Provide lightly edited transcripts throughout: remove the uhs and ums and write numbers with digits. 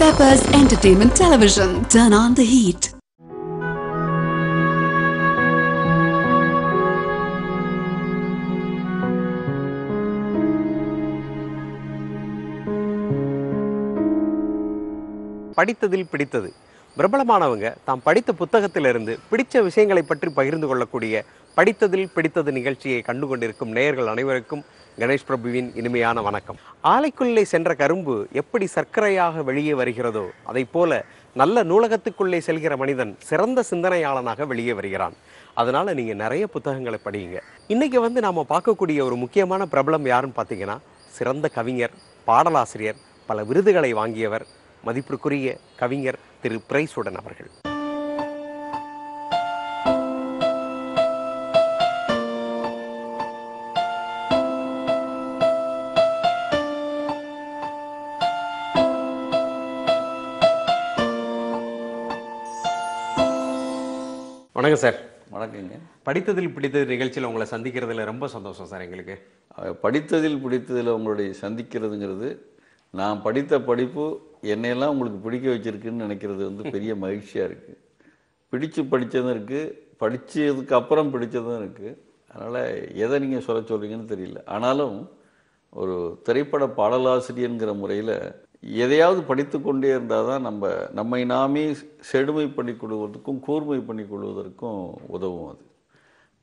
Peppers Entertainment Television. Turn on the heat. படித்ததில் பிடித்தது. பிரபலமானவங்க தாம் படித்த புத்தகத்திலிருந்து பிடித்த விஷயங்களை பற்றி பகிர்ந்து கொள்ளக்கூடிய படித்ததில் பிடித்தது நிகழ்ச்சியை கண்டுகொண்டிருக்கும் நேயர்கள் அனைவருக்கும் கணேஷ் பிரபுவின் இனிமையான வணக்கம். ஆலைக்குள்ளே சென்ற கரும்பு எப்படி சர்க்கரையாக வெளியே வருகிறதோ அதை போல நல்ல நூலகத்துக்குள்ளே செல்கிற மனிதன் சிறந்த சிந்தனையாளனாக வெளியே வருகிறான். அதனால் நீங்கள் நிறைய புத்தகங்களை படியுங்க. இன்றைக்கி நாம் பார்க்கக்கூடிய ஒரு முக்கியமான பிரபலம் யாருன்னு பார்த்தீங்கன்னா, சிறந்த கவிஞர், பாடலாசிரியர், பல விருதுகளை வாங்கியவர், மதிப்பிற்குரிய கவிஞர் திரு பிரைசுடன் அவர்கள். வணக்கம் சார். வணக்கங்க. படித்ததில் பிடித்தது நிகழ்ச்சியில் உங்களை சந்திக்கிறதுல ரொம்ப சந்தோஷம் சார். எங்களுக்கு படித்ததில் பிடித்ததில் உங்களுடைய சந்திக்கிறதுங்கிறது, நான் படித்த படிப்பு என்னையெல்லாம் உங்களுக்கு பிடிக்க வச்சுருக்குன்னு நினைக்கிறது பெரிய மகிழ்ச்சியாக இருக்குது. பிடித்து படித்ததும் இருக்குது, படித்ததுக்கு அப்புறம் பிடித்ததும் இருக்குது. அதனால் எதை நீங்கள் சொல்ல சொல்கிறீங்கன்னு தெரியல. ஆனாலும் ஒரு திரைப்பட பாடலாசிரியங்கிற முறையில் எதையாவது படித்து கொண்டே இருந்தால் தான் நம்மை நாமே செழுமை பண்ணி கொள்வதற்கும் கூர்மை பண்ணி கொள்வதற்கும் உதவும். அது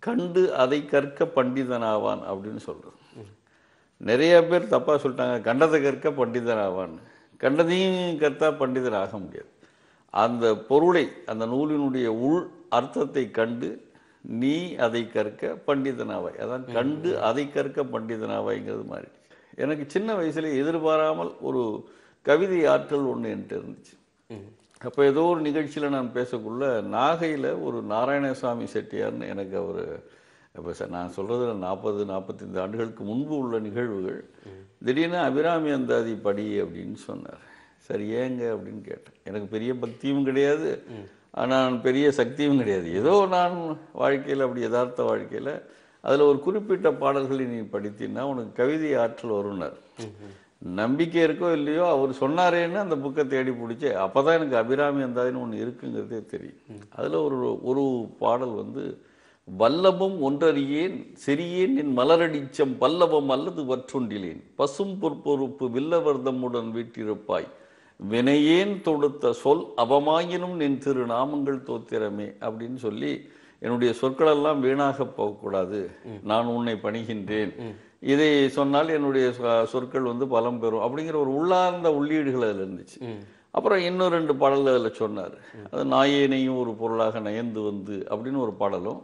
கண்டு அதை கற்க பண்டிதனாவான் அப்படின்னு சொல்கிறது. நிறைய பேர் தப்பாக சொல்லிட்டாங்க, கண்டதை கற்க பண்டிதனாவான்னு. கண்டதையும் கற்றா பண்டிதர் ஆக முடியாது. அந்த பொருளை, அந்த நூலினுடைய உள் அர்த்தத்தை கண்டு நீ அதை கற்க பண்டிதனாவாய். அதான் கண்டு அதை கற்க பண்டிதனாவாய்ங்கிறது மாதிரி. எனக்கு சின்ன வயசுல எதிர்பாராமல் ஒரு கவிதை ஆற்றல் ஒன்று என்கிட்ட இருந்துச்சு. அப்போ ஏதோ ஒரு நிகழ்ச்சியில் நான் பேசக்குள்ள நாகையில் ஒரு நாராயணசாமி செட்டியார்னு எனக்கு அவர், இப்போ சார் நான் சொல்கிறது 40-45 ஆண்டுகளுக்கு முன்பு உள்ள நிகழ்வுகள், திடீர்னு அபிராமி அந்தாதி படி அப்படின்னு சொன்னார். சரி ஏங்க அப்படின்னு கேட்டேன். எனக்கு பெரிய பக்தியும் கிடையாது, நான் பெரிய சக்தியும் கிடையாது. ஏதோ நான் வாழ்க்கையில், அப்படி யதார்த்த வாழ்க்கையில், அதில் ஒரு குறிப்பிட்ட பாடல்களை நீ படித்தின்னா உனக்கு கவிதை ஆற்றல் வரும்னார். நம்பிக்கை இருக்கோ இல்லையோ, அவர் சொன்னாரேன்னு அந்த புக்கை தேடி பிடிச்சி அப்போ தான் எனக்கு அபிராமி அந்தாதின்னு ஒன்று இருக்குங்கிறதே தெரியும். அதில் ஒரு பாடல் வல்லபம் ஒன்றறியேன் செறியேன் என் மலரடிச்சம் வல்லபம் அல்லது வற்றொண்டிலேன் பசும் பொற்பொறுப்பு வில்லவர்தமுடன் வீட்டிருப்பாய் வினையேன் தொடுத்த சொல் அவமாயினும் நின் திரு நாமங்கள் தோத்திரமே அப்படின்னு சொல்லி, என்னுடைய சொற்களெல்லாம் வீணாக போகக்கூடாது, நான் உன்னை பணிகின்றேன், இதை சொன்னால் என்னுடைய சொற்கள் பலம் பெறும் அப்படிங்கிற ஒரு உள்ளார்ந்த உள்ளீடுகள் அதில் இருந்துச்சு. அப்புறம் இன்னும் 2 பாடல் அதில் சொன்னார். அது நாயேனையும் ஒரு பொருளாக நயந்து அப்படின்னு ஒரு பாடலும்,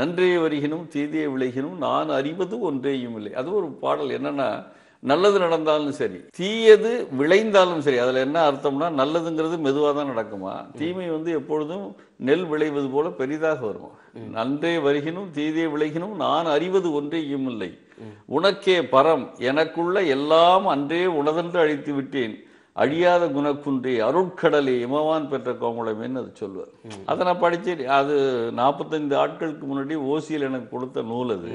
நன்றே வருகினும் தீதியை விளைகினும் நான் அறிவது ஒன்றேயும் இல்லை. அது ஒரு பாடல். என்னன்னா, நல்லது நடந்தாலும் சரி, தீயது விளைந்தாலும் சரி. அதில் என்ன அர்த்தம்னா, நல்லதுங்கிறது மெதுவாக தான் நடக்குமா, தீமை எப்பொழுதும் நெல் விளைவது போல பெரிதாக வரும். நன்றே வருகினும் தீதியை விளைகினும் நான் அறிவது ஒன்றேயும் இல்லை, உனக்கே பரம் எனக்குள்ள எல்லாம் அன்றே உனதென்று அழித்து விட்டேன், அழியாத குணக்குன்றே அருட்கடலே இமவான் பெற்ற கோமளமேன்னு அது சொல்லுவார். அதை நான் படிச்சு, அது 45 ஆட்களுக்கு முன்னாடி ஓசியில் எனக்கு கொடுத்த நூல் அது.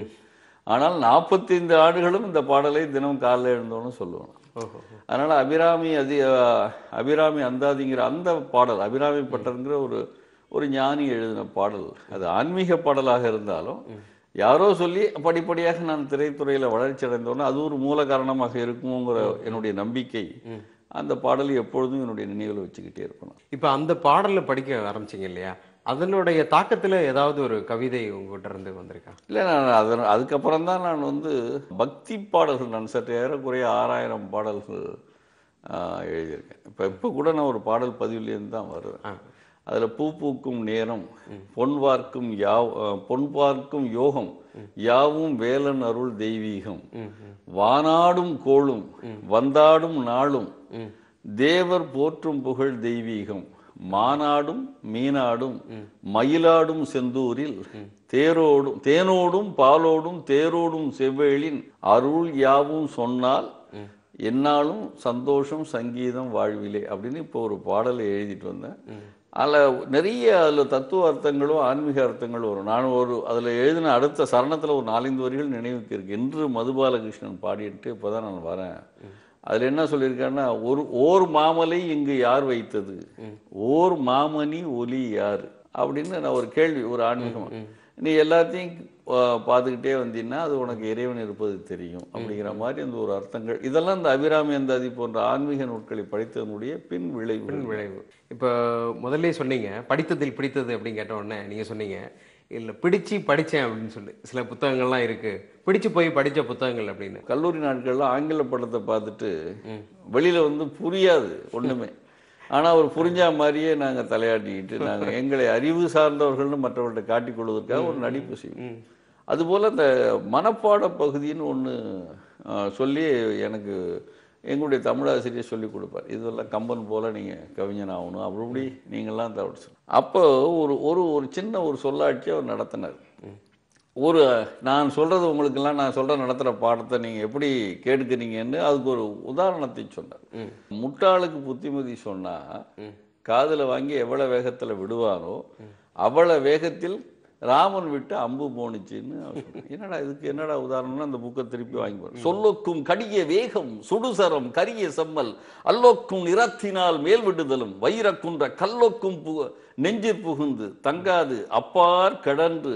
ஆனால் 45 ஆண்டுகளும் இந்த பாடலை தினம் காலையில் எழுந்தோன்னு சொல்லுவோம். அதனால் அபிராமி அந்தாதிங்கிற அந்த பாடல், அபிராமி பட்டர்ங்கிற ஒரு ஞானி எழுதின பாடல், அது ஆன்மீக பாடலாக இருந்தாலும் யாரோ சொல்லி படிப்படியாக நான் திரைத்துறையில் வளர்ச்சி அடைந்தோன்னா அது ஒரு மூல காரணமாக இருக்குங்கிற என்னுடைய நம்பிக்கை. அந்த பாடல் எப்பொழுதும் என்னுடைய நினைவில் வச்சுக்கிட்டே இருக்கணும். இப்போ அந்த பாடலில் படிக்க ஆரம்பிச்சிங்க இல்லையா, அதனுடைய தாக்கத்தில் ஏதாவது ஒரு கவிதை உங்கள்கிட்ட இருந்து வந்திருக்கா? இல்லை, நான் அதுக்கப்புறம் தான் நான் பக்தி பாடல்கள் நான் சற்று ஏறக்குறைய 6000 பாடல்கள் எழுதியிருக்கேன். இப்போ கூட நான் ஒரு பாடல் பதிவுலேருந்து தான் வருவேன். அதில் பூ பூக்கும் நேரம் பொன் பார்க்கும் யோகம் யாவும் வேலன் அருள் தெய்வீகம் வானாடும் கோளும் வந்தாடும் நாளும் தேவர் போற்றும் புகழ் தெய்வீகம் மானாடும் மீனாடும் மயிலாடும் செந்தூரில் தேனோடும் பாலோடும் தேரோடும் செவ்வேளின் அருள் யாவும் சொன்னால் என்னாலும் சந்தோஷம் சங்கீதம் வாழ்விலே அப்படின்னு இப்போ ஒரு பாடலை எழுதிட்டு வந்தேன். அதில் தத்துவ அர்த்தங்களும் ஆன்மீக அர்த்தங்களும் வரும். நான் அதில் எழுதின அடுத்த சரணத்தில் ஒரு 4-5 வரிகள் நினைவுக்கு இருக்கு. என்று மதுபாலகிருஷ்ணன் பாடிட்டு இப்போ தான் நான் வரேன். அதில் என்ன சொல்லியிருக்காருன்னா, ஓர் மாமலை இங்கு யார் வைத்தது, ஓர் மாமணி ஒலி யார் அப்படின்னு நான் ஒரு கேள்வி, ஒரு ஆன்மீகமாக நீ எல்லாத்தையும் பார்த்துக்கிட்டே வந்தீங்கன்னா அது உனக்கு இறைவன் இருப்பது தெரியும் அப்படிங்கிற மாதிரி அந்த ஒரு அர்த்தங்கள். இதெல்லாம் இந்த அபிராமி அந்தாதி போன்ற ஆன்மீக நூட்களை படித்ததனுடைய பின் விளைவு. இப்போ முதல்ல சொன்னீங்க படித்ததில் பிடித்தது அப்படின்னு கேட்ட உடனே நீங்கள் சொன்னீங்க இல்லை பிடிச்சு படித்தேன் அப்படின்னு சொல்லி சில புத்தகங்கள்லாம் இருக்குது, பிடிச்சு போய் படித்த புத்தகங்கள் அப்படின்னு. கல்லூரி நாட்களில் ஆங்கில படத்தை பார்த்துட்டு வெளியில் வந்து புரியாது ஒன்றுமே, ஆனால் அவர் புரிஞ்ச மாதிரியே நாங்கள் தலையாட்டிக்கிட்டு நாங்கள் எங்களை அறிவு சார்ந்தவர்கள்னு மற்றவர்கள்ட்ட காட்டிக்கொள்வதற்காக ஒரு நடிப்பு செய்வோம். அதுபோல் அந்த மனப்பாட பகுதின்னு ஒன்று சொல்லி எனக்கு எங்களுடைய தமிழாசிரியர் சொல்லிக் கொடுப்பார், இதெல்லாம் கம்பன் போல் நீங்கள் கவிஞன் ஆகணும் அப்படி நீங்கள்லாம் தவிர சொல். அப்போது ஒரு ஒரு ஒரு சின்ன ஒரு சொல்லாட்சி அவர் நடத்தினார். ஒரு நான் சொல்கிறது உங்களுக்கெல்லாம் நான் சொல்கிற நடத்துகிற பாடத்தை நீங்கள் எப்படி கேட்டுக்கிறீங்கன்னு அதுக்கு ஒரு உதாரணத்தை சொன்னார். முட்டாளுக்கு புத்திமதி சொன்னால் காதில் வாங்கி எவ்வளோ வேகத்தில் விடுவாரோ அவ்வளோ வேகத்தில் ராமன் விட்டு அம்பு போணுச்சின்னு என்னடா இதுக்கு என்னடா உதாரணம்னா அந்த புக்கை திருப்பி வாங்கி போறோம். சொல்லோக்கும் கடிய வேகம் சுடுசரம் கரிய செம்மல் அல்லோக்கும் நிறத்தினால் மேல் விடுதலும் வயிறக்குன்ற கல்லோக்கும் நெஞ்சு புகுந்து தங்காது அப்பார் கடன்று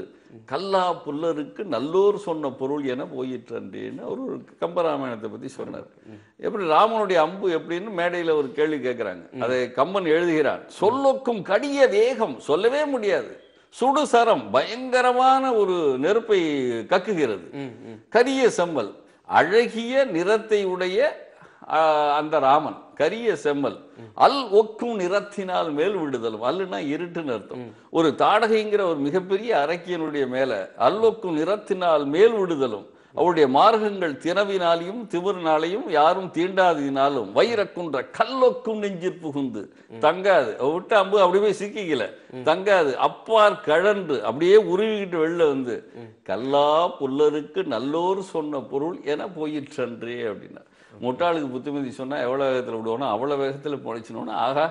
கல்லா புல்லருக்கு நல்லோர் சொன்ன பொருள் என போயிற்றன்றேன்னு அவர் ஒரு கம்பராமாயணத்தை பற்றி சொன்னார். எப்படி ராமனுடைய அம்பு எப்படின்னு மேடையில் ஒரு கேள்வி கேட்குறாங்க, அதை கம்பன் எழுதுகிறான். சொல்லோக்கும் கடிய வேகம் சொல்லவே முடியாது, சுடுசரம் பயங்கரமான ஒரு நெருப்பை கக்குகிறது, கரிய செம்மல் அழகிய நிறத்தை உடைய அந்த ராமன் கரிய செம்மல் அல் ஒக்கும் நிறத்தினால் மேல் விடுதலும், அல்லுனா இருட்டுன்னு அர்த்தம். ஒரு தாடகைங்கிற ஒரு மிகப்பெரிய அரக்கியனுடைய மேல அல்லொக்கும் நிறத்தினால் மேல் விடுதலும் அவருடைய மார்க்கங்கள் திறவினாலையும் திமிர்னாலையும் யாரும் தீண்டாதினாலும் வயிறக்குன்ற கல்லொக்கும் நெஞ்சிற் புகுந்து தங்காது விட்டு அம்பு அப்படி போய் சிக்கிக்கல தங்காது அப்பார் கழன்று அப்படியே உருவிக்கிட்டு வெளில வந்து கல்லா புல்லருக்கு நல்லோர் சொன்ன பொருள் என போயிற்றன்றே அப்படின்னா. முட்டாளுக்கு புத்திமதி சொன்னா எவ்வளவு வேகத்துல விடுவோம்னா அவ்வளவு வேகத்துல பொழைச்சினோன்னா ஆகா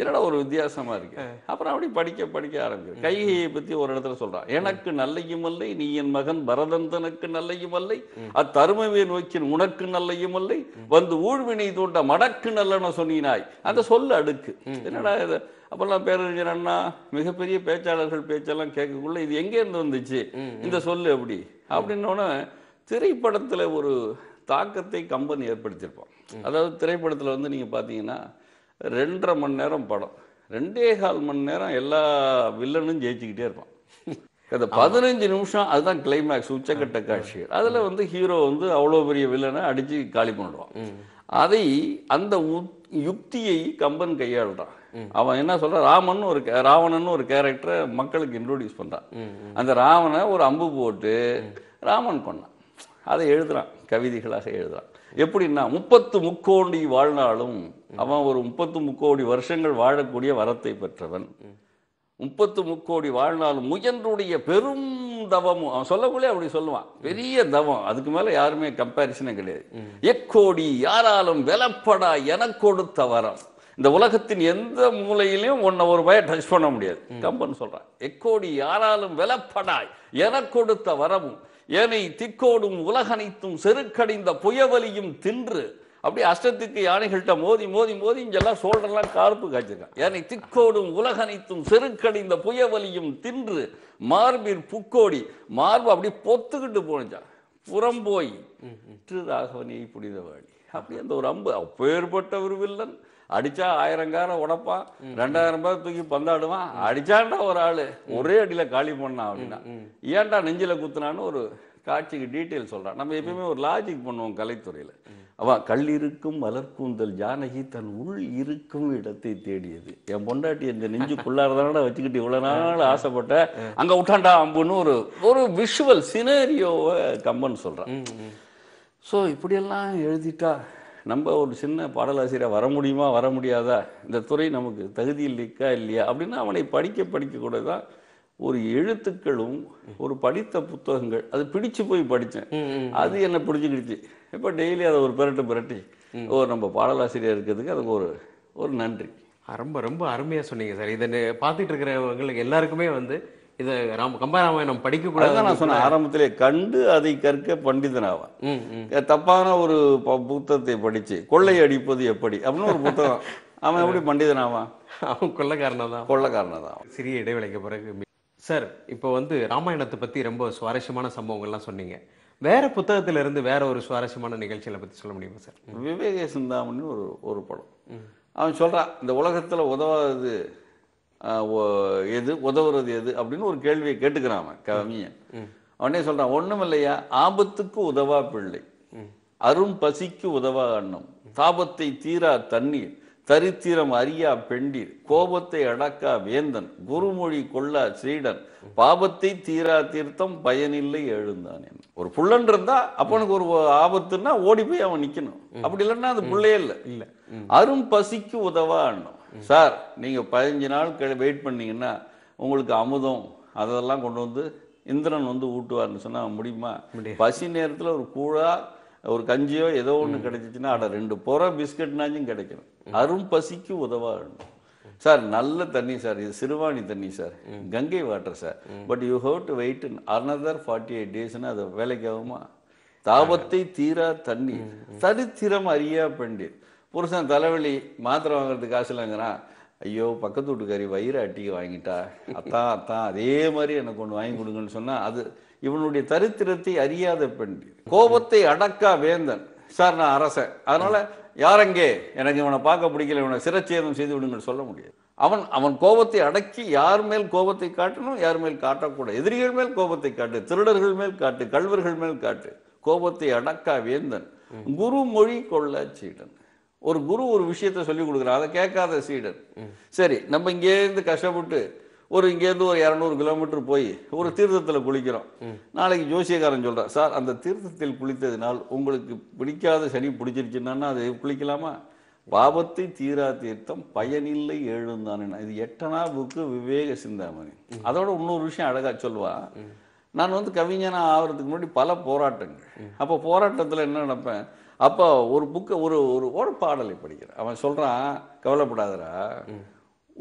என்னடா ஒரு வித்தியாசமா இருக்கு. அப்புறம் அப்படி படிக்க படிக்க ஆரம்பிக்கிறேன். கைகையை பத்தி ஒரு இடத்துல சொல்றான், எனக்கு நல்லையுமல்லை நீ என் மகன் பரதன் தனக்கு நல்லையுமல்லை அத்தருமையை நோக்கின் உனக்கு நல்லையுமல்லை வந்து ஊழ்வினை தோண்ட மடக்கு நல்லன்னு சொன்னினாய் அந்த சொல்லு அடுக்கு என்னடா இது. அப்பெல்லாம் பேரறிஞர் அண்ணா மிகப்பெரிய பேச்சாளர்கள் பேச்செல்லாம் கேட்கக்குள்ள இது எங்கே இருந்து வந்துச்சு இந்த சொல்லு அப்படி அப்படின்னோன்னு திரைப்படத்துல ஒரு தாக்கத்தை கம்பன் ஏற்படுத்தியிருப்பான். அதாவது திரைப்படத்தில் வந்து நீங்கள் பார்த்தீங்கன்னா 2.5 மணி நேரம் படம், 2.25 மணி நேரம் எல்லா வில்லனும் ஜெயிச்சுக்கிட்டே இருப்பான். அந்த 15 நிமிஷம் அதுதான் கிளைமேக்ஸ் உச்சக்கட்ட காட்சி. அதில் வந்து ஹீரோ வந்து அவ்வளோ பெரிய வில்லனை அடித்து காலி பண்ணுவான். அதை அந்த யுக்தியை கம்பன் கையாளுறான். அவன் என்ன சொல்றான், ராவணன் ஒரு கேரக்டரை மக்களுக்கு இன்ட்ரோடியூஸ் பண்ணுறான். அந்த ராவனை ஒரு அம்பு போட்டு ராமன் கொண்டான். அதை எழுதுறான், கவிதைகளாக எழுதுறான். எப்படின்னா 30 முக்கோடி வாழ்நாளும் அவன் ஒரு 30 முக்கோடி வருஷங்கள் வாழக்கூடிய வரத்தை பெற்றவன். 30 முக்கோடி வாழ்நாளும் முயன்றுடைய பெரும் தவமும் அவன் சொல்லக்குள்ளே அப்படி சொல்லுவான், பெரிய தவம் அதுக்கு மேல யாருமே கம்பாரிசனே கிடையாது. எக்கோடி யாராலும் வெலப்படா என கொடுத்த வரம், இந்த உலகத்தின் எந்த மூலையிலையும் உன்னை ஒரு பய டச் பண்ண முடியாது. கம்பன் சொல்றான், எக்கோடி யாராலும் வெலப்படாய் என கொடுத்த வரமும் ஏனை திக்கோடும் உலகனைத்தும் செருக்கடைந்த புயவலியும் தின்று அப்படி அஷ்டத்துக்கு யானைகள்கிட்ட மோதி மோதி மோதி இங்கெல்லாம் சோழரெல்லாம் கார்ப்பு காய்ச்சிருக்கான். ஏனை திக்கோடும் உலகனைத்தும் செருக்கடைந்த புயவலியும் தின்று மார்பின் புக்கோடி மார்பு அப்படி பொத்துக்கிட்டு போனிச்சான் புறம்போய் திரு ராகவனை புனிதவாளி அப்படி அந்த ஒரு அம்பு அப்பேற்பட்ட ஒரு வில்லன் அடிச்சா 1000 காரை உடப்பான், 2000 பேர் தூக்கி பந்தாடுவான். அடிச்சாண்டா ஒரு ஆளு ஒரே அடியில காலி பண்ணான் அப்படின்னா ஏன்டா நெஞ்சில குத்துனான்னு ஒரு காட்சிக்கு டீட்டெயில் சொல்றான். நம்ம எப்பயுமே ஒரு லாஜிக் பண்ணுவோம் கலைத்துறையில. அவன் கல் இருக்கும் மலர்கூந்தல் ஜானகி தன் உள் இருக்கும் இடத்தை தேடியது, என் பொண்டாட்டி இந்த நெஞ்சுக்குள்ளாரதான வச்சுக்கிட்டு இவ்வளவு நாள் ஆசைப்பட்ட அங்க விட்டாண்டா அம்புன்னு ஒரு ஒரு விஷுவல் சினேரியோவை கம்பன் சொல்றான். ஸோ இப்படியெல்லாம் எழுதிட்டா நம்ம ஒரு சின்ன பாடலாசிரியர் வர முடியுமா வர முடியாதா, இந்த துறை நமக்கு தகுதி இல்லைக்கா இல்லையா அப்படின்னு அவனை படிக்க படிக்க கூட தான் ஒரு எழுத்துக்களும் ஒரு படித்த புத்தகங்கள் அது பிடிச்சு போய் படித்தேன். அது என்னை பிடிச்சிக்கிடுச்சு. இப்போ டெய்லி அதை ஒரு புரட்டி ஒரு நம்ம பாடலாசிரியர் இருக்கிறதுக்கு அதுக்கு ஒரு ஒரு நன்றி. ரொம்ப ரொம்ப அருமையாக சொன்னீங்க சார். இதை பார்த்துட்டு இருக்கிறவங்களுக்கு எல்லாருக்குமே வந்து இதை கம்பராமாயணம் படிக்கக்கூடாது. நான் சொன்னேன் ஆரம்பத்திலே, கண்டு அதை கற்க பண்டிதனாவான். தப்பான ஒரு புத்தகத்தை படிச்சு கொள்ளை அடிப்பது எப்படி அப்படின்னு ஒரு புத்தகம், அவன் எப்படி பண்டிதனாவான்? அவன் கொள்ளைக்காரனாதான். சிறிய இடைவேளைக்கு பிறகு சார், இப்போ வந்து ராமாயணத்தை பற்றி ரொம்ப சுவாரஸ்யமான சம்பவங்கள்லாம் சொன்னீங்க. வேற புத்தகத்திலிருந்து வேற ஒரு சுவாரஸ்யமான நிகழ்ச்சிகளை பற்றி சொல்ல முடியுமா சார்? விவேக சிந்தாமணி ஒரு படம், அவன் சொல்கிறான் இந்த உலகத்தில் உதவாதது எது, உதவுறது எது அப்படின்னு ஒரு கேள்வியை கேட்டுக்கிறான் அவன் கவிஞன். அவனே சொல்கிறான், ஒன்றும் இல்லையா, ஆபத்துக்கு உதவா பிள்ளை, அரும் பசிக்கு உதவா அண்ணம், தாபத்தை தீரா தண்ணீர், தரித்திரம் அறியா பெண்டீர், கோபத்தை அடக்கா வேந்தன், குருமொழி கொள்ளா சீடன், பாபத்தை தீரா தீர்த்தம் பயனில்லை எழுந்தான். ஒரு புள்ளன் இருந்தா அப்பனுக்கு ஒரு ஆபத்துன்னா ஓடி போய் அவன் நிக்கணும், அப்படி இல்லைன்னா அது புள்ளையே இல்லை. இல்ல, அரும் பசிக்கு உதவா அண்ணம். சார் நீங்க 15 நாள் வெயிட் பண்ணீங்கன்னா உங்களுக்கு அமுதம் அதெல்லாம் கொண்டு வந்து இந்திரன் வந்து ஊட்டுவார்னு சொன்னா முடியுமா? பசி நேரத்துல ஒரு கூழா ஒரு கஞ்சியோ ஏதோ ஒன்று கிடைச்சிச்சுன்னா அட 2 பொறை பிஸ்கட்னாச்சும் கிடைக்கணும். அரும் பசிக்கு உதவா அண்ணம். சார் நல்ல தண்ணி சார், இது சிறுவாணி தண்ணி sir, Ganga water sir, but you have to wait another 48 days. அது வேலைக்கு ஆகுமா? தாபத்தை தீரா தண்ணி, தரித்திரம் அறியா பெண்டீர். புருஷன் தலைவலி, மாத்திரை வாங்குறதுக்கு காசு இல்லைங்கிறான். ஐயோ பக்கத்து வீட்டுக்காரி வயிறு அட்டிக்கு வாங்கிட்டா, அத்தான் அதே மாதிரி எனக்கு ஒன்று வாங்கி கொடுங்கன்னு சொன்னால் அது இவனுடைய தரித்திரத்தை அறியாத பெண்டீர். கோபத்தை அடக்கா வேந்தன். சார் நான் அரசன், அதனால யாரெங்கே எனக்கு இவனை பார்க்க பிடிக்கல, இவனை சிரச்சேதம் செய்து விடுங்கன்னு சொல்ல முடியாது. அவன் அவன் கோபத்தை அடக்கி யார் மேல் கோபத்தை காட்டணும், யார் மேல் காட்டக்கூடாது. எதிரிகள் மேல் கோபத்தை காட்டு, திருடர்கள் மேல் காட்டு, கல்வர்கள் மேல் காட்டு. கோபத்தை அடக்கா வேந்தன், குரு மொழி கொள்ள சீடன். ஒரு குரு ஒரு விஷயத்த சொல்லி கொடுக்குறான், அதை கேட்காத சீடன். சரி நம்ம இங்கேருந்து கஷ்டப்பட்டு இங்கேருந்து ஒரு 200 கிலோமீட்டர் போய் ஒரு தீர்த்தத்தில் குளிக்கிறோம். நாளைக்கு ஜோசியக்காரன் சொல்கிறான், சார் அந்த தீர்த்தத்தில் குளித்ததினால் உங்களுக்கு பிடிக்காத சனி பிடிச்சிருச்சுன்னா அது குளிக்கலாமா? பாபத்தை தீரா தீர்த்தம் பயனில்லை எழுந்தானே. இது 8னா புக்கு விவேக சிந்தாமணி. அதோட இன்னொரு விஷயம் அழகாக சொல்லுவான். நான் வந்து கவிஞனாக ஆகிறதுக்கு முன்னாடி பல போராட்டங்கள், அப்போ போராட்டத்தில் என்ன நினைப்பேன், அப்போ ஒரு புக்கை ஒரு பாடலை படிக்கிறேன். அவன் சொல்கிறான், கவலைப்படாதரா,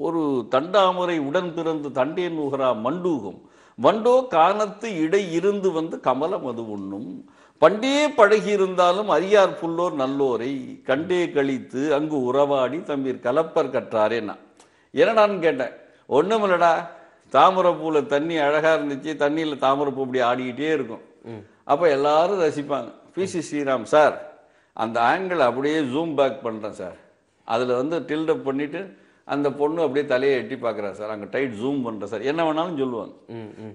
ஒரு தண்டாமுறை உடன் பிறந்து தண்டே நுகரா மண்டூகம், வண்டோ காணத்து இடை இருந்து வந்து கமலம் அது உண்ணும், பண்டே பழகி இருந்தாலும் அரியார் புல்லோர் நல்லோரை கண்டே கழித்து அங்கு உறவாடி தம்பீர் கலப்பர் கற்றாரே. நான் என்னடான்னு கேட்டேன். ஒன்றும் இல்லடா, தாமரைப்பூல தண்ணி அழகா இருந்துச்சு, தண்ணியில் தாமரைப்பூ இப்படி ஆடிக்கிட்டே இருக்கும், அப்போ எல்லாரும் ரசிப்பாங்க. பிசி ஸ்ரீராம் சார் அந்த ஆங்கிள் அப்படியே ஜூம் பேக் பண்ணுறேன் சார், அதில் வந்து டில்டப் பண்ணிட்டு அந்த பொண்ணு அப்படியே தலையை எட்டி பார்க்குறா சார், அங்கே டைட் ஜூம் பண்ணுறேன் சார், என்ன வேணாலும் சொல்லுவாங்க.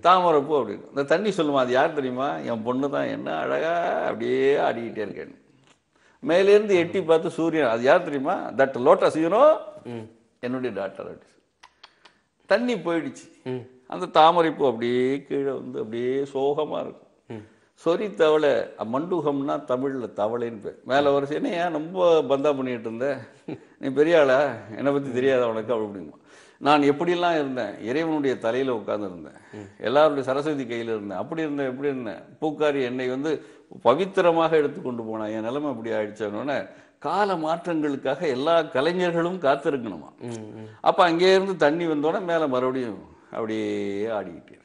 தாமரைப்பூ அப்படின்னு இந்த தண்ணி சொல்லுமா, அது யார் தெரியுமா, என் பொண்ணு தான், என்ன அழகா அப்படியே ஆடிக்கிட்டே இருக்கேன். மேலேருந்து எட்டி பார்த்து சூரியன், அது யார் தெரியுமா, தட் லோட்டஸ் யூனோ, என்னுடைய டாக்டர். தண்ணி போயிடுச்சு, அந்த தாமரைப்பூ அப்படியே கீழே வந்து அப்படியே சோகமாக இருக்கும். சொரி தவளை, மண்டூகம்னா தமிழில் தவளைன்னு பேர். மேலே வரிசை, என்ன ஏன் ரொம்ப பந்தா பண்ணிகிட்டு இருந்தேன், நீ பெரிய ஆளா, என்னை பற்றி தெரியாத உனக்கு அப்படிங்குமா. நான் எப்படிலாம் இருந்தேன், இறைவனுடைய தலையில் உட்காந்துருந்தேன், எல்லாருடைய சரஸ்வதி கையில் இருந்தேன், அப்படி இருந்தேன் எப்படி இருந்தேன், பூக்காரி என்னை வந்து பவித்திரமாக எடுத்துக்கொண்டு போனான், என் நிலைமை அப்படி ஆயிடுச்சோன்னே. கால மாற்றங்களுக்காக எல்லா கலைஞர்களும் காத்திருக்கணுமா? அப்போ அங்கேயிருந்து தண்ணி வந்தோடனே மேலே மறுபடியும் அப்படியே ஆடிக்கிட்டே இருக்கு.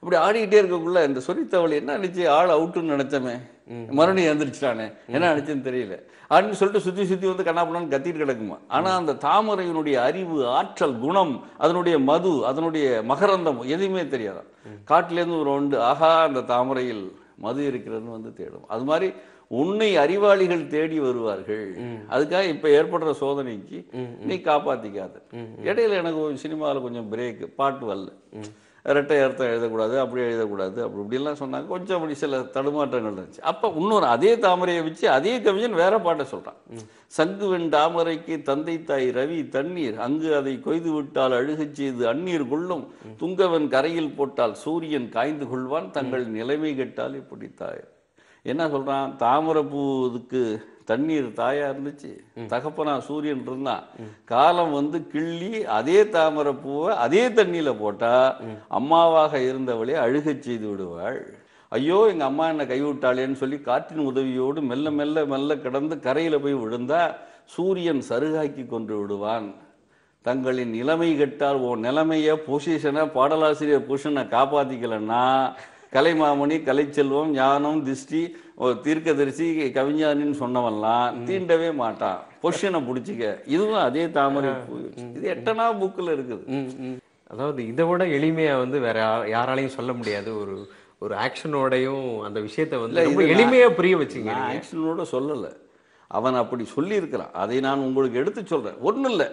அப்படி ஆடிக்கிட்டே இருக்கக்குள்ள இந்த சொரித்தவளை என்ன நினச்சி, ஆள் அவுட்டுன்னு நினச்சமே, மறுபடியும் எழுந்திரிச்சிட்டானே, என்ன நினச்சேன்னு தெரியல அப்படின்னு சொல்லிட்டு சுற்றி சுற்றி வந்து கண்ணாப்பண்ணான்னு கத்திட்டு கிடக்குமா. ஆனால் அந்த தாமரையினுடைய அறிவு, ஆற்றல், குணம், அதனுடைய மது, அதனுடைய மகரந்தம் எதுவுமே தெரியாதான். காட்டிலேருந்து ஒரு ஒன்று, ஆகா அந்த தாமரையில் மது இருக்கிறதுன்னு வந்து தேடும். அது மாதிரி உன்னை அறிவாளிகள் தேடி வருவார்கள். அதுக்காக இப்ப ஏற்படுற சோதனைக்கு நீ காப்பாத்திக்காத. இடையில எனக்கு சினிமாவில் கொஞ்சம் பிரேக், பாட்டு வரல, ரெட்டை அர்த்தம் எழுதக்கூடாது, அப்படி எழுதக்கூடாது, அப்படி இப்படிலாம் சொன்னாங்க. கொஞ்சம் அப்படி சில தடுமாற்றங்கள் இருந்துச்சு. அப்போ இன்னொரு அதே தாமரையை வச்சு அதே கவிஞன் வேற பாட்டை சொல்கிறான். சங்குவெண் தாமரைக்கு தந்தை தாய் ரவி தண்ணீர், அங்கு அதை கொய்து விட்டால் அழுகச் செய்து அந்நீர் கொள்ளும், துங்கவன் கரையில் போட்டால் சூரியன் காய்ந்து கொள்வான், தங்கள் நிலைமை கெட்டால் இப்படி தாய். என்ன சொல்கிறான், தாமரைப்பூவுக்கு தண்ணீர் தாயா இருந்துச்சு, தகப்பனா சூரியன் இருந்தான். காலம் வந்து கிள்ளி அதே தாமரைப்பூவை அதே தண்ணியில போட்டா அம்மாவாக இருந்தவளே அழுகச் செய்து விடுவாள். ஐயோ எங்க அம்மா என்னை கைவிட்டாளேன்னு சொல்லி காற்றின் உதவியோடு மெல்ல மெல்ல மெல்ல கடந்து கரையில போய் விழுந்தா சூரியன் சருகாக்கி கொண்டு விடுவான். தங்களின் நிலைமை கெட்டால் ஓ நிலைமையை பொசிஷனை பாடலாசிரியர் பொசிஷனை காப்பாற்றிக்கலன்னா கலைமாமணி, கலைச்செல்வம், ஞானம், திருஷ்டி, தீர்க்கதரிசி, கவிஞானின்னு சொன்னவெல்லாம் தீண்டவே மாட்டான், பொசிஷனை பிடிச்சிக்க. இதுவும் அதே தாமரை பூ. இது எட்டனா புக்கில் இருக்குது. அதாவது இதை விட எளிமையாக வந்து வேற யாராலையும் சொல்ல முடியாது. ஒரு ஒரு ஆக்ஷனோடையும் அந்த விஷயத்தை வந்து ரொம்ப எளிமையாக புரிய வச்சுங்க. ஆக்ஷனோட சொல்லலை, அவன் அப்படி சொல்லியிருக்கிறான். அதை நான் உங்களுக்கு எடுத்து சொல்கிறேன். ஒன்றும் இல்லை,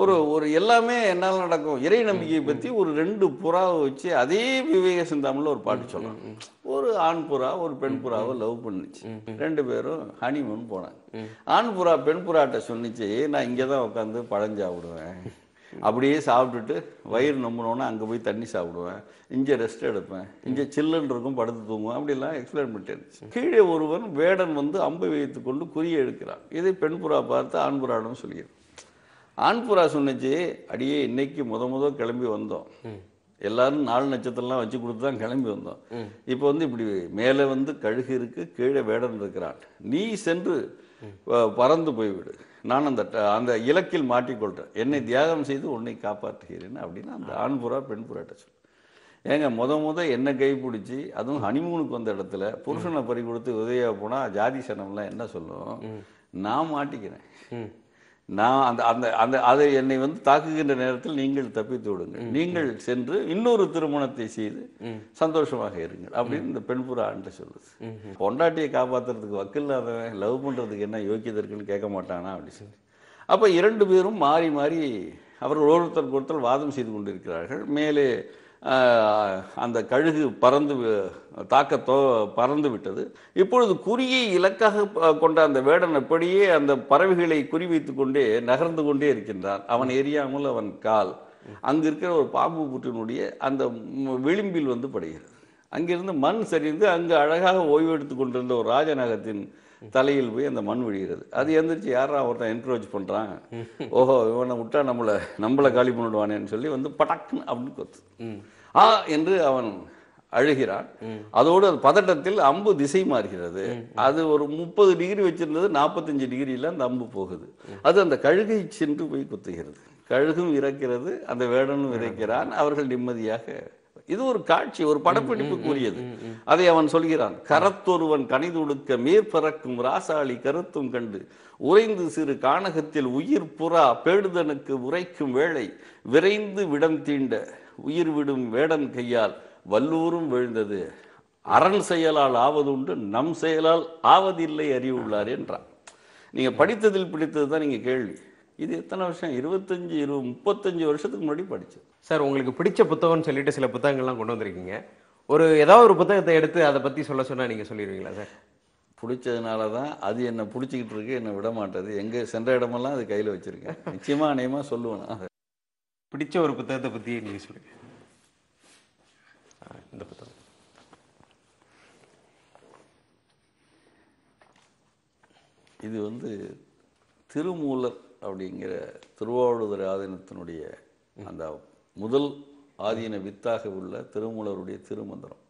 ஒரு ஒரு எல்லாமே என்னால் நடக்கும் இறை நம்பிக்கையை பற்றி ஒரு 2 புறாவை வச்சு அதே விவேக சிந்தாமணில் ஒரு பாட்டு சொல்கிறாங்க. ஒரு ஆண் புறா ஒரு பெண் புறாவை லவ் பண்ணிச்சு. 2 பேரும் ஹனிமூன் போனாங்க. ஆண் புறா பெண் புறாட்ட சொன்னிச்சு, நான் இங்கே தான் உட்காந்து பழம் சாப்பிடுவேன், அப்படியே சாப்பிட்டுட்டு வயிறு நம்பினோன்னா அங்கே போய் தண்ணி சாப்பிடுவேன், இங்கே ரெஸ்ட் எடுப்பேன், இங்கே சில்லுன்னு இருக்கும் படுத்து தூங்குவேன், அப்படிலாம் எக்ஸ்பிளைன் பண்ணிட்டு கீழே ஒருவன் வேடன் வந்து அம்பை வைத்து கொண்டு குறியை எடுக்கிறான். இதை பெண் புறா பார்த்து ஆண் புறாடம் சொல்லிடுறேன். ஆண் புறா சொன்னிச்சு, அடியே இன்னைக்கு முத கிளம்பி வந்தோம், எல்லாரும் 4 நட்சத்திரம்லாம் வச்சு கொடுத்து தான் கிளம்பி வந்தோம், இப்போ வந்து இப்படி மேலே வந்து கழுகு இருக்கு, கீழே வேடன் இருக்கிறான், நீ சென்று பறந்து போய்விடு, நான் அந்த அந்த இலக்கில் மாட்டிக்கொள்கிறேன், என்னை தியாகம் செய்து உன்னை காப்பாற்றுகிறேன் அப்படின்னு அந்த ஆண் புறா பெண் புறாட்ட சொல்லு. ஏங்க முத என்னை கைப்பிடிச்சி, அதுவும் ஹனிமூனுக்கு வந்த இடத்துல புருஷனை பறி கொடுத்து உதவியாக போனால் ஜாதி சனம்லாம் என்ன சொல்லும், நான் மாட்டிக்கிறேன், நான் அந்த அந்த அந்த அதை என்னை வந்து தாக்குகின்ற நேரத்தில் நீங்கள் தப்பித்து விடுங்கள், நீங்கள் சென்று இன்னொரு திருமணத்தை செய்து சந்தோஷமாக இருங்கள் அப்படின்னு இந்த பெண் புறா ஆண்ட சொல்லுது. பொண்டாட்டியை காப்பாற்றுறதுக்கு வக்கில்லாதவன் லவ் பண்ணுறதுக்கு என்ன யோக்கியதை இருக்குன்னு கேட்க மாட்டானா அப்படின்னு சொல்லி அப்போ 2 பேரும் மாறி மாறி அவர்கள் ஒருத்தருக்கு ஒருத்தர் வாதம் செய்து கொண்டிருக்கிறார்கள். மேலே அந்த கழுகு பறந்து தாக்கத்தோ பறந்து விட்டது. இப்பொழுது குறியை இலக்காக கொண்ட அந்த வேடன் அப்படியே அந்த பறவைகளை குறிவைத்து கொண்டே நகர்ந்து கொண்டே இருக்கின்றான். அவன் எரியாமல் அவன் கால் அங்கு இருக்கிற ஒரு பாம்பு புற்றினுடைய அந்த விளிம்பில் வந்து படுகிறது. அங்கிருந்து மண் சரிந்து அங்கு அழகாக ஓய்வெடுத்து கொண்டிருந்த ஒரு ராஜநகத்தின் தலையில் போய் அந்த மண் விழுகிறது. அது எந்திரிச்சு யாரா ஒருத்தன் என்கரேஜ் பண்ணுறான், ஓஹோ இவனை விட்டா நம்மளை காலி பண்ணிடுவானேன்னு சொல்லி வந்து படக்குன்னு அப்படின்னு கொத்து என்று அவன் அழுகிறான். அதோடு அது பதட்டத்தில் அம்பு திசை மாறுகிறது. அது ஒரு 30 டிகிரி வச்சிருந்தது 45 டிகிரியில் அந்த அம்பு போகுது. அது அந்த கழுகை சென்று போய் குத்துகிறது. கழுகும் இறக்கிறது, அந்த வேடனும் இறக்கிறான். அவர்கள் நிம்மதியாக. இது ஒரு காட்சி, ஒரு படப்பிடிப்பு கூறியது. அதை அவன் சொல்கிறான், கரத்தொருவன் கனிதுடுக்க மேற்பறக்கும் ராசாளி கருத்தும் கண்டு உறைந்து சிறு கானகத்தில் உயிர் புறா பேடுதனுக்கு உரைக்கும் வேளை விரைந்து விடம் தீண்ட உயிர் விடும் வேடன் கையால் வல்லூரும் விழுந்தது. அரண் செயலால் ஆவதுண்டு, நம் செயலால் ஆவதில்லை அறிவுள்ளார் என்றான். நீங்க படித்ததில் பிடித்தது தான் நீங்க கேள்வி. இது எத்தனை வருஷம், 35 வருஷத்துக்கு முன்னாடி படிச்சு. சார், உங்களுக்கு பிடிச்ச புத்தகம்னு சொல்லிட்டு சில புத்தகங்கள்லாம் கொண்டு வந்திருக்கீங்க. ஏதாவது ஒரு புத்தகத்தை எடுத்து அதை பற்றி சொன்னால் நீங்கள் சொல்லிடுவீங்களா சார்? பிடிச்சதுனால தான் அது என்னை பிடிச்சிக்கிட்டு இருக்கு, என்னை விட மாட்டது. எங்கே சென்ற இடமெல்லாம் அது கையில் வச்சுருக்கேன். நிச்சயமாக அநேகமாக சொல்லுவேன். பிடிச்ச ஒரு புத்தகத்தை பற்றி நீங்கள் சொல்லுங்க. இந்த புத்தகம் இது வந்து திருமூலர் அப்படிங்கிற திருவாவடுதுறை ஆதீனத்தினுடைய அந்த முதல் ஆதீன வித்தாக உள்ள திருமூலருடைய திருமந்திரம்.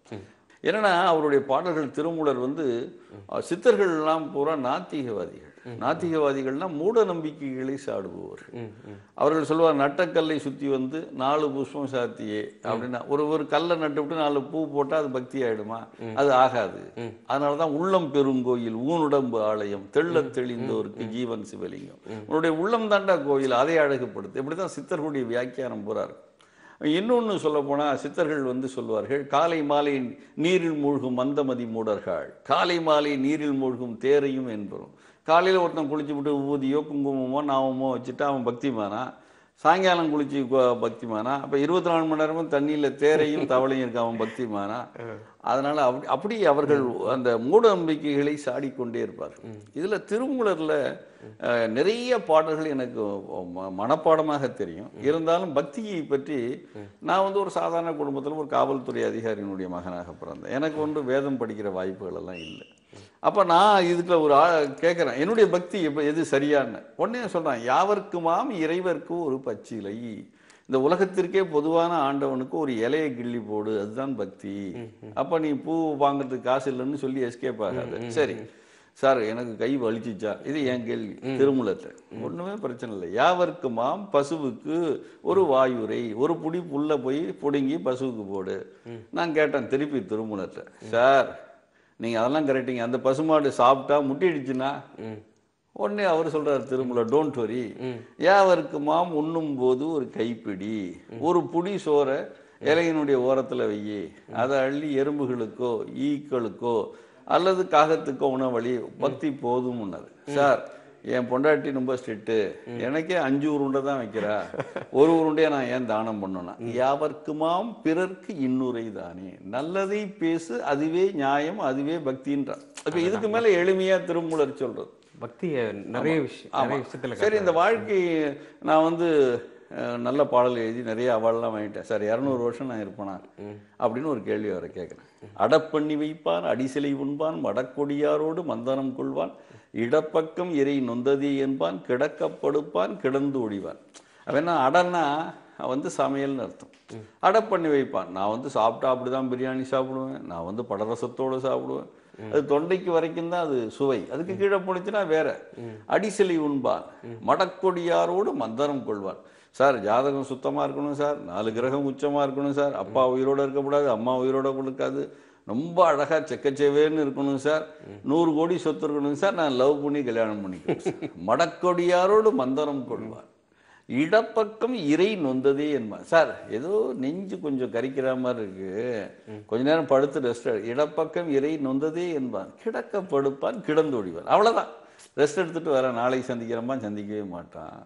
ஏன்னா அவருடைய பாடல்கள், திருமூலர் வந்து சித்தர்கள்லாம் பூரா நாத்திகவாதிகள். நாத்திகவாதிகள்னா மூட நம்பிக்கைகளை சாடுபவர்கள். அவர்கள் சொல்லுவார், நட்டக்கல்லை சுற்றி வந்து 4 புஷ்பம் சாத்தியே அப்படின்னா, ஒரு கல்லை நட்டு விட்டு 4 பூ போட்டால் அது பக்தி ஆகிடுமா? அது ஆகாது. அதனால தான் உள்ளம் பெருங்கோயில் ஊனுடம்பு ஆலயம் தெள்ள தெளிந்தோருக்கு ஜீவன் சிவலிங்கம். உன்னுடைய உள்ளம் தாண்டா கோயில், அதை அழகுப்படுத்து. இப்படி தான் சித்தர்களுடைய வியாக்கியானம் பூரா இருக்கும். இன்னொன்று சொல்ல போனால் சித்தர்கள் வந்து சொல்வார்கள், காலை மாலை நீரில் மூழ்கும் மந்தமதி மூடர்கள், காலை மாலை நீரில் மூழ்கும் தேரையும் என்பரும். காலையில் ஒருத்தன் குளிச்சு விட்டு ஊதியோ குங்குமமோ நாமமோ வச்சுட்டு அவன் பக்திமானா? சாயங்காலம் குளிச்சு பக்திமானா? அப்போ 24 மணி நேரமும் தண்ணியில் தேரையும் தவளையும் இருக்கு, அவன் பக்திமானா? அதனால் அப்படி அவர்கள் அந்த மூட நம்பிக்கைகளை சாடிக்கொண்டே இருப்பார்கள். இதில் திருமூலரில் நிறைய பாடல்கள் எனக்கு மனப்பாடமாக தெரியும். இருந்தாலும் பக்தியை பற்றி நான் வந்து ஒரு சாதாரண குடும்பத்தில் ஒரு காவல்துறை அதிகாரியினுடைய மகனாக பிறந்தேன். எனக்கு ஒன்று வேதம் படிக்கிற வாய்ப்புகள் எல்லாம் இல்லை. அப்போ நான் இதுக்குள்ள ஒரு கேட்குறேன், என்னுடைய பக்தி இப்போ எது சரியான உடனே சொல்கிறேன், யாவருக்குமாம் இறைவர்க்கும் ஒரு பச்சிலை, இந்த உலகத்திற்கே பொதுவான ஆண்டவனுக்கு ஒரு இலையை கிள்ளி போடு, அதுதான் பக்தி. அப்போ நீ பூ வாங்கிறதுக்கு காசு இல்லைன்னு சொல்லி எஸ்கேப் ஆகாது. சரி, சார் எனக்கு கை வலிச்சிச்சா, இது என் கேள்வி. திருமூலத்தை ஒன்றுமே பிரச்சனை இல்லை. யாவருக்குமாம் பசுவுக்கு ஒரு வாயுரை, ஒரு புடி புல்ல போய் பிடுங்கி பசுவுக்கு போடு. நான் கேட்டேன் திருப்பி திருமூலத்தை, சார் நீங்கள் அதெல்லாம் கரெக்டிங்க, அந்த பசுமாடு சாப்பிட்டா முட்டி அடிச்சுன்னா? உடனே அவர் சொல்றார் திருமூல, டோன்ட் வரி, யாவருக்குமாம் உண்ணும் போது ஒரு கைப்பிடி, ஒரு புடி சோற இலையினுடைய ஓரத்தில் வையி, அதை அள்ளி எறும்புகளுக்கோ ஈக்களுக்கோ அல்லது காகத்துக்கோ உணவழி, பக்தி போதும் முன்னாரு. சார் என் பொண்டாட்டி ரொம்ப ஸ்ட்ரிக்ட்டு, எனக்கே 5 உருண்டை தான் வைக்கிறா, ஒரு உருண்டையை நான் ஏன் தானம் பண்ணோன்னா? யாவர்க்குமாம் பிறர்க்கு இன்னுரை தானே, நல்லதை பேசு, அதுவே நியாயம், அதுவே பக்தின்றான். அப்போ இதுக்கு மேலே எளிமையாக திருமூலர் சொல்கிறது பக்தியை நிறைய விஷயம். சரி, இந்த வாழ்க்கை நான் நல்ல பாடல் எழுதி நிறைய அவார்டெலாம் வாங்கிட்டேன் சார், 200 வருஷம் நான் இருப்பேனா அப்படின்னு ஒரு கேள்வி அவரை கேட்குறேன். அடப்பண்ணி வைப்பான் அடிசிலை உண்பான், மடக்கொடியாரோடு மந்தனம் கொள்வான், இடப்பக்கம் இறை நொந்ததி என்பான், கிடக்கப்படுப்பான் கிடந்து ஒடிவான். அப்படின்னா அடன்னா சமையல்னு அர்த்தம். அடப்பண்ணி வைப்பான், நான் சாப்பிட்டா அப்படிதான் பிரியாணி சாப்பிடுவேன், நான் படரசத்தோடு சாப்பிடுவேன், அது தொண்டைக்கு வரைக்கும் தான் அது சுவை, அதுக்கு கீழே போனிச்சுன்னா வேற. அடிசிலை உண்பான் மடக்கொடியாரோடு மந்தனம் கொள்வான். சார் ஜாதகம் சுத்தமாக இருக்கணும் சார், 4 கிரகம் உச்சமாக இருக்கணும் சார், அப்பா உயிரோடு இருக்கக்கூடாது, அம்மா உயிரோட கொடுக்காது, ரொம்ப அழகாக செக்கச்சேவேன்னு இருக்கணும் சார், 100 கோடி சொத்து இருக்கணும் சார், நான் லவ் பண்ணி கல்யாணம் பண்ணிக்கிறேன். மடக்கொடியாரோடு மந்தனம் கொள்வார், இடப்பக்கம் இறை நொந்ததே என்பார். சார் ஏதோ நெஞ்சு கொஞ்சம் கரிக்கிற மாதிரி இருக்கு, கொஞ்ச நேரம் படுத்து ரெஸ்ட். இடப்பக்கம் இறை நொந்ததே என்பான், கிடக்க படுப்பான் கிடந்து ஓடிவார், அவ்வளோதான். ரெஸ்ட் எடுத்துகிட்டு வர, நாளை சந்திக்கிறம்மா, சந்திக்கவே மாட்டான்.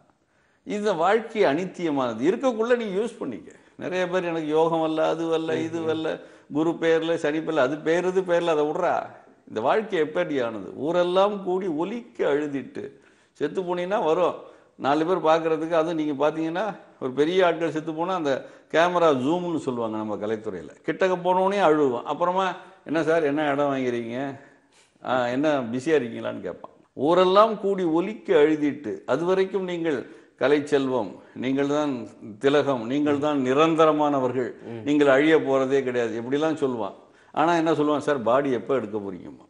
இந்த வாழ்க்கை அனித்தியமானது, இருக்கக்குள்ள நீ யூஸ் பண்ணிக்க. நிறைய பேர் எனக்கு யோகம் வரல, அது வரல, இது வரல, குரு பேர்ல சனி பேர்ல, அது பேருது பேர்ல, அதை விட்றா. இந்த வாழ்க்கை எப்படியானது, ஊரெல்லாம் கூடி ஒலிக்க அழுதிட்டு செத்து போனீங்கன்னா வரும் 4 பேர் பார்க்கறதுக்கு. அதுவும் நீங்கள் பார்த்தீங்கன்னா ஒரு பெரிய ஆட்கள் செத்து போனால் அந்த கேமரா ஜூம்னு சொல்லுவாங்க நம்ம கலைத்துறையில், கிட்டக்க போனோடனே அழுவான். அப்புறமா என்ன சார் என்ன இடம் வாங்கிறீங்க, என்ன பிஸியாக இருக்கீங்களான்னு கேட்பான். ஊரெல்லாம் கூடி ஒலிக்க அழுதிட்டு அது வரைக்கும் நீங்கள் கலைச்செல்வம், நீங்கள் தான் திலகம், நீங்கள் தான் நிரந்தரமானவர்கள், நீங்கள் அழிய போகிறதே கிடையாது, இப்படிலாம் சொல்லுவான். ஆனால் என்ன சொல்லுவான், சார் பாடி எப்போ எடுக்க போகிறீங்கம்மா?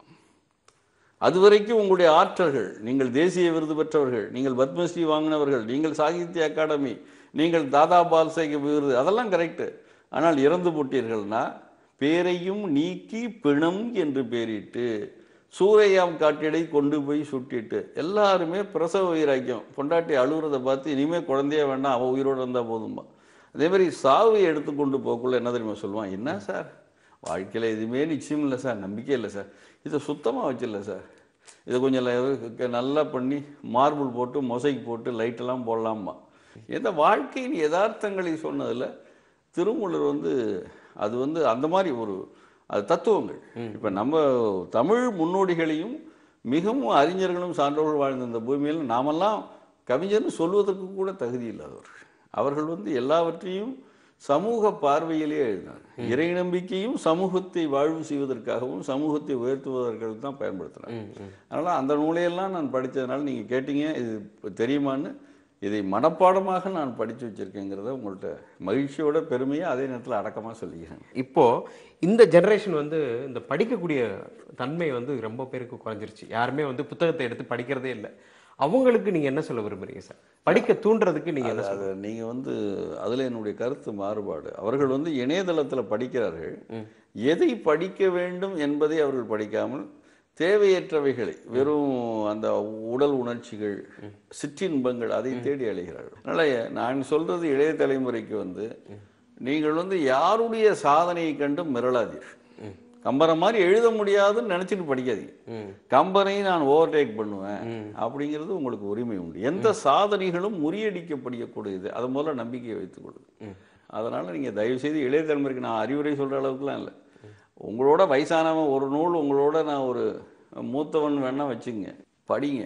அது வரைக்கும் உங்களுடைய ஆற்றல்கள், நீங்கள் தேசிய விருது பெற்றவர்கள், நீங்கள் பத்மஸ்ரீ வாங்கினவர்கள், நீங்கள் சாகித்ய அகாடமி, நீங்கள் தாதா பால்சேக விருது, அதெல்லாம் கரெக்டு. ஆனால் இறந்து போட்டீர்கள்னா பேரையும் நீக்கி பிணம் என்று பேரிட்டு சூறையாம் காட்டிடை கொண்டு போய் சுட்டிட்டு எல்லாருமே பிரசவ உயிராக்கியம். பொண்டாட்டி அழுகிறத பார்த்து இனிமேல் குழந்தைய வேண்டாம், அவள் உயிரோடு இருந்தால் போதும்பா. அதேமாதிரி சாவு எடுத்து கொண்டு போக்குள்ள என்ன தெரியுமா சொல்லுவான், என்ன சார் வாழ்க்கையில் எதுவுமே நிச்சயம் இல்லை சார், நம்பிக்கை இல்லை சார், இதை சுத்தமாக வச்சிடல சார், இதை கொஞ்சம் நல்லா பண்ணி மார்பிள் போட்டு மொசைக்கு போட்டு லைட்டெல்லாம் போடலாமா. இந்த வாழ்க்கையின் யதார்த்தங்களை சொன்னதில் திருமூலர் அது அந்த மாதிரி ஒரு அது தத்துவங்கள். இப்போ நம்ம தமிழ் முன்னோடிகளையும் மிகவும் அறிஞர்களும் சான்றோர்கள் வாழ்ந்த இந்த பூமியில் நாமெல்லாம் கவிஞர்னு சொல்வதற்கு கூட தகுதி இல்லாதவர்கள். அவர்கள் எல்லாவற்றையும் சமூக பார்வையிலேயே எழுதினார். இறை நம்பிக்கையும் சமூகத்தை வாழ்வு செய்வதற்காகவும் சமூகத்தை உயர்த்துவதற்காக தான் பயன்படுத்தினார். அதனால் அந்த நூலையெல்லாம் நான் படித்ததுனால நீங்கள் கேட்டீங்க இது தெரியுமான்னு, இதை மனப்பாடமாக நான் படித்து வச்சுருக்கேங்கிறத உங்கள்கிட்ட மகிழ்ச்சியோட பெருமையாக அதே நேரத்தில் அடக்கமாக சொல்லிக்கிறேன். இப்போது இந்த ஜென்ரேஷன் இந்த படிக்கக்கூடிய தன்மை ரொம்ப பேருக்கு குறைஞ்சிருச்சு. யாருமே புத்தகத்தை எடுத்து படிக்கிறதே இல்லை. அவங்களுக்கு நீங்கள் என்ன சொல்ல விரும்புகிறீங்க சார்? படிக்க தூண்டுறதுக்கு நீங்கள் அது நீங்கள் அதில் என்னுடைய கருத்து மாறுபாடு. அவர்கள் இணையதளத்தில் படிக்கிறார்கள், எதை படிக்க வேண்டும் என்பதை அவர்கள் படிக்காமல் தேவையற்றவைகளை, வெறும் அந்த உடல் உணர்ச்சிகள், சிற்றின்பங்கள், அதை தேடி அழைகிறார்கள். அதனால் நான் சொல்கிறது இளைய தலைமுறைக்கு நீங்கள் யாருடைய சாதனையை கண்டு மிரளாதீர்கள். கம்பரை மாதிரி எழுத முடியாதுன்னு நினச்சிட்டு படிக்காதீங்க. கம்பரையும் நான் ஓவர் டேக் பண்ணுவேன் அப்படிங்கிறது உங்களுக்கு உரிமை உண்டு. எந்த சாதனைகளும் முறியடிக்கப்படியக்கூடியது, அது போல நம்பிக்கையை வைத்துக்கொள்ளுது. அதனால் நீங்கள் தயவுசெய்து இளைய தலைமுறைக்கு நான் அறிவுரை சொல்கிற அளவுக்குலாம் இல்லை, உங்களோட வயசானவன் ஒரு நூல், உங்களோட நான் ஒரு மூத்தவன் வேணா வச்சுங்க, படிங்க,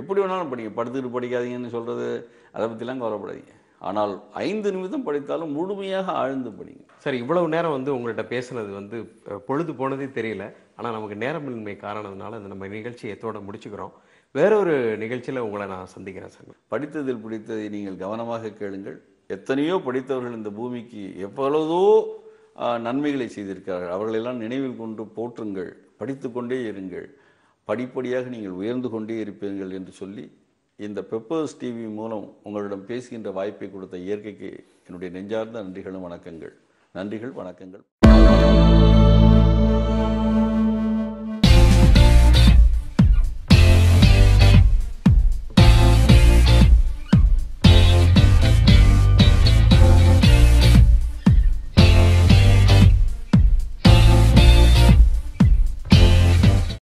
எப்படி வேணாலும் படிங்க. படுத்துக்கிட்டு படிக்காதீங்கன்னு சொல்கிறது, அதை பற்றிலாம் கவலைப்படாதீங்க. ஆனால் 5 நிமிடம் படித்தாலும் முழுமையாக ஆழ்ந்து படிங்க. சரி, இவ்வளவு நேரம் உங்கள்கிட்ட பேசுனது பொழுது போனதே தெரியல. ஆனால் நமக்கு நேரமின்மை காரணத்தினால நம்ம நிகழ்ச்சியை எத்தோட முடிச்சுக்கிறோம். வேறொரு நிகழ்ச்சியில் உங்களை நான் சந்திக்கிறேன் சார். படித்ததில் பிடித்ததை நீங்கள் கவனமாக கேளுங்கள். எத்தனையோ படித்தவர்கள் இந்த பூமிக்கு எவ்வளவோ நன்மைகளை செய்திருக்கிறார்கள். அவர்களெல்லாம் நினைவில் கொண்டு போற்றுங்கள், படித்து கொண்டே இருங்கள். படிப்படியாக நீங்கள் உயர்ந்து கொண்டே இருப்பீர்கள் என்று சொல்லி இந்த பெப்பர்ஸ் டிவி மூலம் உங்களிடம் பேசுகின்ற வாய்ப்பை கொடுத்த இயற்கைக்கு என்னுடைய நெஞ்சார்ந்த நன்றிகளும் வணக்கங்கள்.